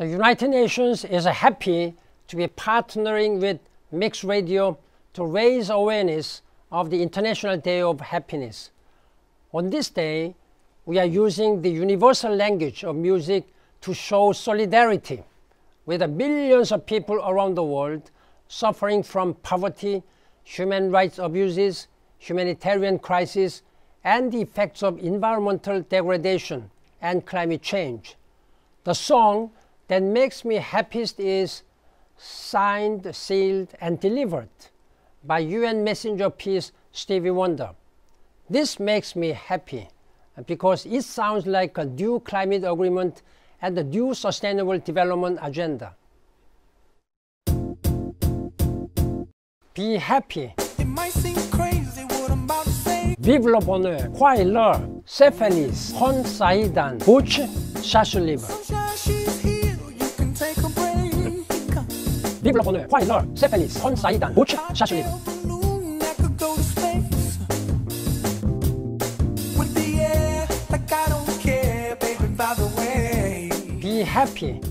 The United Nations is happy to be partnering with Mix Radio to raise awareness of the International Day of Happiness. On this day, we are using the universal language of music to show solidarity with the millions of people around the world suffering from poverty, human rights abuses, humanitarian crises, and the effects of environmental degradation and climate change. The song that makes me happiest is Signed, Sealed, and Delivered by UN Messenger of Peace Stevie Wonder. This makes me happy because it sounds like a new climate agreement and the new sustainable development agenda. Be happy. It might seem crazy what I'm about to say. Vive le bonheur. Crois-leur. C'est feliz. Hon Saidan. Butch Shashulib. Vive le bonheur. Crois-leur. C'est feliz. Hon Saidan. Butch Shashulib. Be happy.